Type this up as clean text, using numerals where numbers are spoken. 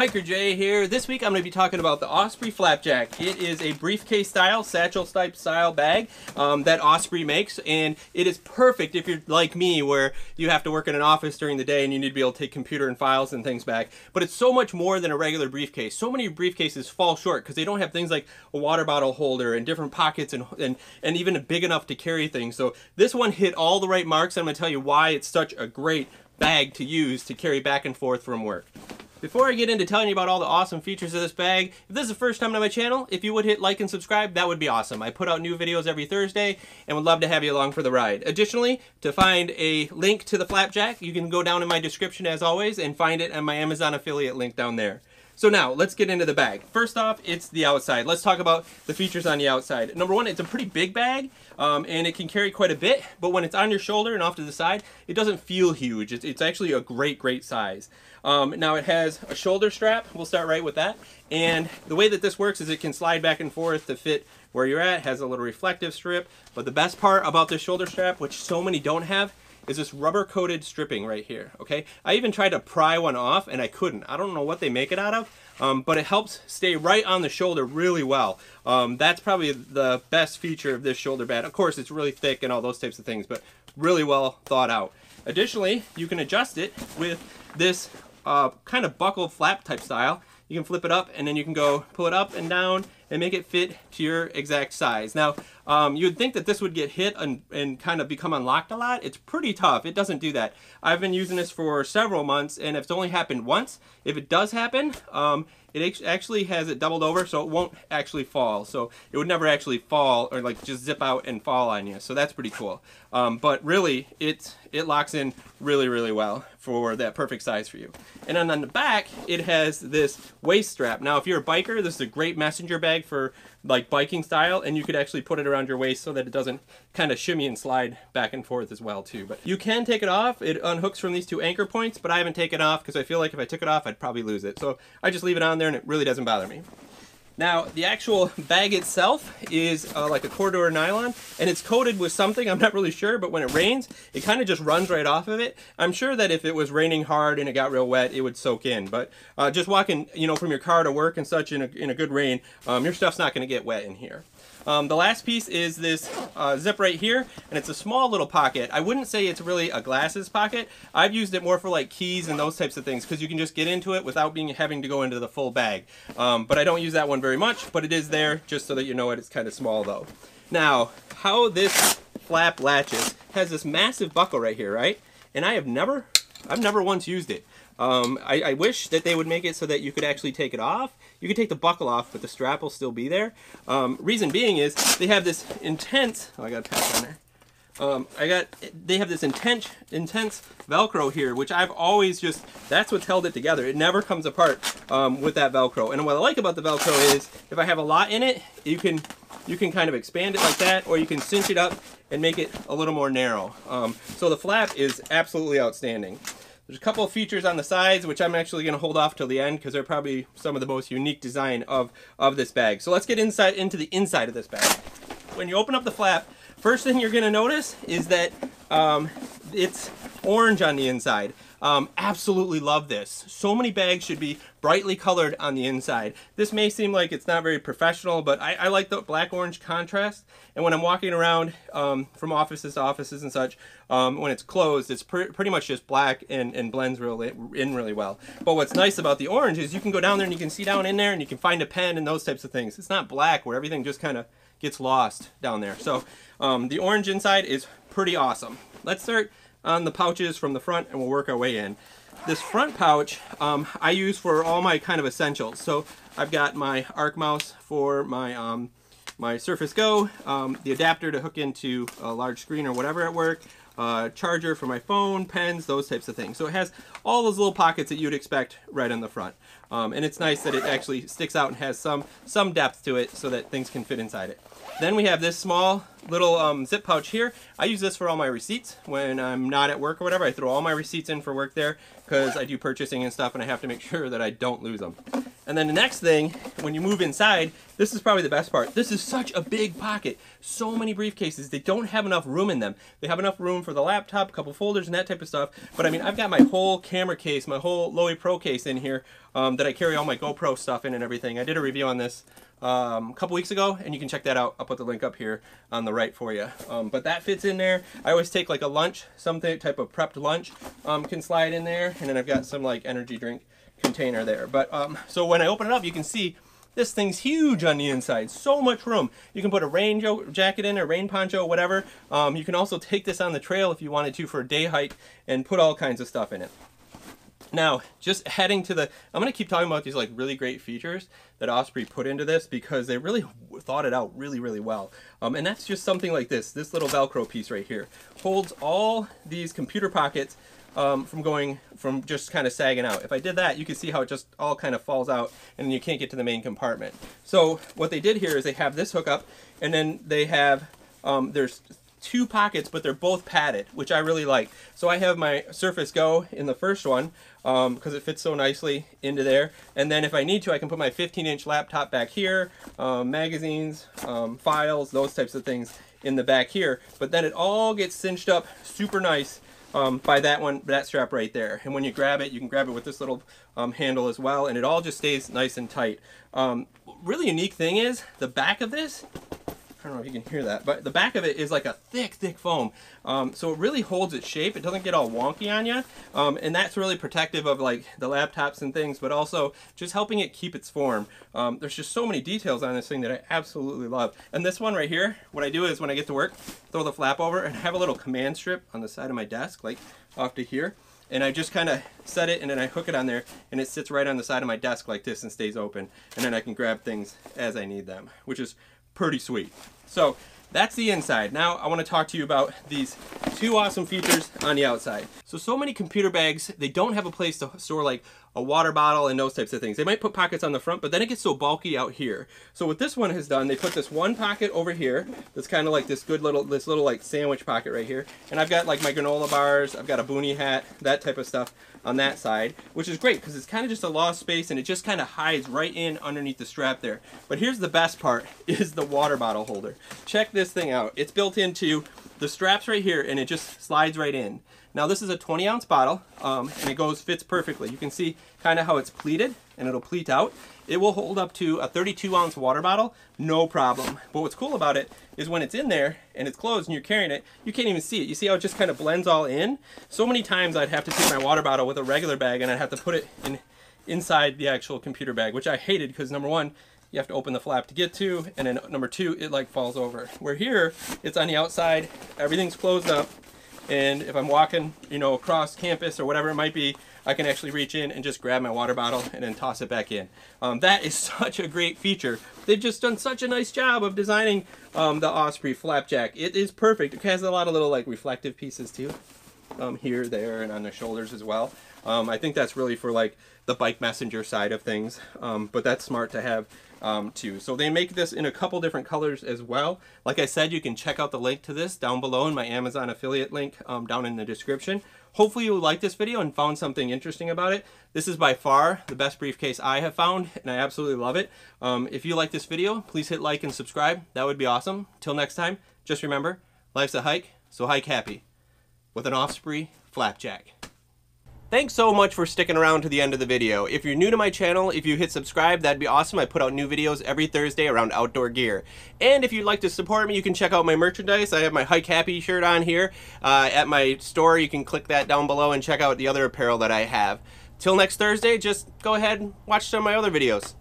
Hiker J here. This week I'm going to be talking about the Osprey Flapjack. It is a briefcase style, satchel type style bag that Osprey makes, and it is perfect if you're like me where you have to work in an office during the day and you need to be able to take computer and files and things back. But it's so much more than a regular briefcase. So many briefcases fall short because they don't have things like a water bottle holder and different pockets and even big enough to carry things. So this one hit all the right marks. I'm going to tell you why it's such a great bag to use to carry back and forth from work. Before I get into telling you about all the awesome features of this bag, if this is the first time on my channel, if you would hit like and subscribe, that would be awesome. I put out new videos every Thursday and would love to have you along for the ride. Additionally, to find a link to the Flapjack, you can go down in my description as always and find it on my Amazon affiliate link down there. So now, let's get into the bag. First off, it's the outside. Let's talk about the features on the outside. Number one, it's a pretty big bag, and it can carry quite a bit, but when it's on your shoulder and off to the side, it doesn't feel huge. It's actually a great size. Now it has a shoulder strap. We'll start right with that. And the way that this works is it can slide back and forth to fit where you're at. It has a little reflective strip, but the best part about this shoulder strap, which so many don't have, is this rubber coated stripping right here, okay? I even tried to pry one off and I couldn't. I don't know what they make it out of, but it helps stay right on the shoulder really well. That's probably the best feature of this shoulder pad. Of course, it's really thick and all those types of things, but really well thought out. Additionally, you can adjust it with this kind of buckle flap type style. You can flip it up and then you can go pull it up and down and make it fit to your exact size. Now, you'd think that this would get hit and kind of become unlocked a lot. It's pretty tough. It doesn't do that. I've been using this for several months, and it's only happened once. If it does happen, it actually has it doubled over, so it won't actually fall. So it would never actually fall or like just zip out and fall on you. So that's pretty cool. But really, it locks in really well for that perfect size for you. And then on the back, it has this waist strap. Now, if you're a biker, this is a great messenger bag for like biking style, and you could actually put it around your waist so that it doesn't kind of shimmy and slide back and forth as well too. But you can take it off. It unhooks from these two anchor points, but I haven't taken it off because I feel like if I took it off I'd probably lose it, so I just leave it on there and it really doesn't bother me. Now, the actual bag itself is like a corridor nylon, and it's coated with something, I'm not really sure, but when it rains, it kind of just runs right off of it. I'm sure that if it was raining hard and it got real wet, it would soak in, but just walking, you know, from your car to work and such in a good rain, your stuff's not going to get wet in here. The last piece is this zip right here, and it's a small little pocket. I wouldn't say it's really a glasses pocket. I've used it more for like keys and those types of things because you can just get into it without having to go into the full bag. But I don't use that one very much, but it is there just so that you know it. It's kind of small though. Now, how this flap latches has this massive buckle right here, right? And I have never, I've never once used it. I wish that they would make it so that you could actually take it off. You could take the buckle off, but the strap will still be there. Reason being is they have this intense, oh, I got a patch on there. They have this intense Velcro here, which I've always just, that's what's held it together. It never comes apart with that Velcro. And what I like about the Velcro is if I have a lot in it, you can kind of expand it like that, or you can cinch it up and make it a little more narrow. So the flap is absolutely outstanding. There's a couple of features on the sides, which I'm actually going to hold off till the end because they're probably some of the most unique design of this bag. So let's get inside into the inside of this bag. When you open up the flap, first thing you're going to notice is that it's orange on the inside. Absolutely love this. So many bags should be brightly colored on the inside. This may seem like it's not very professional, but I like the black-orange contrast. And when I'm walking around from offices to offices and such, when it's closed, it's pretty much just black and blends really well. But what's nice about the orange is you can go down there and you can see down in there and you can find a pen and those types of things. It's not black where everything just kind of gets lost down there. So the orange inside is pretty awesome. Let's start on the pouches from the front and we'll work our way in. This front pouch I use for all my kind of essentials. So I've got my ArcMouse for my my Surface Go, the adapter to hook into a large screen or whatever at work, charger for my phone, pens, those types of things. So it has all those little pockets that you'd expect right on the front. And it's nice that it actually sticks out and has some depth to it so that things can fit inside it. Then we have this small little zip pouch here. I use this for all my receipts when I'm not at work or whatever. I throw all my receipts in for work there because I do purchasing and stuff and I have to make sure that I don't lose them. And then the next thing, when you move inside, this is probably the best part. This is such a big pocket. So many briefcases. They don't have enough room in them. They have enough room for the laptop, a couple folders and that type of stuff. But I mean, I've got my whole camera case, my whole Lowepro case in here that I carry all my GoPro stuff in and everything. I did a review on this a couple weeks ago, and you can check that out. I'll put the link up here on the right for you. But that fits in there. I always take like a lunch, some type of prepped lunch can slide in there. And then I've got some like energy drink container there. But so when I open it up, you can see this thing's huge on the inside. So much room. You can put a rain jacket in, a rain poncho, whatever. You can also take this on the trail if you wanted to for a day hike and put all kinds of stuff in it. Now, just heading to the, I'm going to keep talking about these like really great features that Osprey put into this because they really thought it out really, really well. And that's just something like this. This little Velcro piece right here holds all these computer pockets from just kind of sagging out. If I did that, you can see how it just all kind of falls out and you can't get to the main compartment. So what they did here is they have this hookup, and then they have, there's two pockets, but they're both padded, which I really like. So I have my Surface Go in the first one because it fits so nicely into there. And then if I need to, I can put my 15-inch laptop back here, magazines, files, those types of things in the back here. But then it all gets cinched up super nice by that one, that strap right there. And when you grab it, you can grab it with this little handle as well, and it all just stays nice and tight. Really unique thing is the back of this, I don't know if you can hear that, but the back of it is like a thick, thick foam. So it really holds its shape. It doesn't get all wonky on you. And that's really protective of like the laptops and things, but also just helping it keep its form. There's just so many details on this thing that I absolutely love. And this one right here, what I do is when I get to work, throw the flap over and have a little command strip on the side of my desk, like off to here. And I just kind of set it and then I hook it on there and it sits right on the side of my desk like this and stays open. And then I can grab things as I need them, which is pretty sweet. So that's the inside. Now I want to talk to you about these two awesome features on the outside. So many computer bags, they don't have a place to store like a water bottle and those types of things. They might put pockets on the front, but then it gets so bulky out here. So what this one has done, they put this one pocket over here that's kind of like this good little, this little like sandwich pocket right here. And I've got like my granola bars, I've got a boonie hat, that type of stuff on that side, which is great because it's kind of just a lost space and it just kind of hides right in underneath the strap there. But here's the best part, is the water bottle holder. Check this thing out. It's built into the straps right here and it just slides right in. Now this is a 20-ounce bottle, and it fits perfectly. You can see kind of how it's pleated, and it'll pleat out. It will hold up to a 32-ounce water bottle, no problem. But what's cool about it is when it's in there and it's closed and you're carrying it, you can't even see it. You see how it just kind of blends all in? So many times I'd have to take my water bottle with a regular bag and I'd have to put it inside the actual computer bag, which I hated because number one, you have to open the flap to get to, and then number two, it like falls over. Where here, it's on the outside, everything's closed up. And if I'm walking, you know, across campus or whatever it might be, I can actually reach in and just grab my water bottle and then toss it back in. That is such a great feature. They've just done such a nice job of designing the Osprey Flapjack. It is perfect. It has a lot of little like reflective pieces too, here, there, and on the shoulders as well. I think that's really for like the bike messenger side of things, but that's smart to have too. So they make this in a couple different colors as well. Like I said, you can check out the link to this down below in my Amazon affiliate link down in the description. Hopefully you liked this video and found something interesting about it. This is by far the best briefcase I have found, and I absolutely love it. If you like this video, please hit like and subscribe. That would be awesome. Till next time, just remember, life's a hike, so hike happy with an Osprey Flapjack. Thanks so much for sticking around to the end of the video. If you're new to my channel, if you hit subscribe, that'd be awesome. I put out new videos every Thursday around outdoor gear. And if you'd like to support me, you can check out my merchandise. I have my Hike Happy shirt on here at my store. You can click that down below and check out the other apparel that I have. Till next Thursday, just go ahead and watch some of my other videos.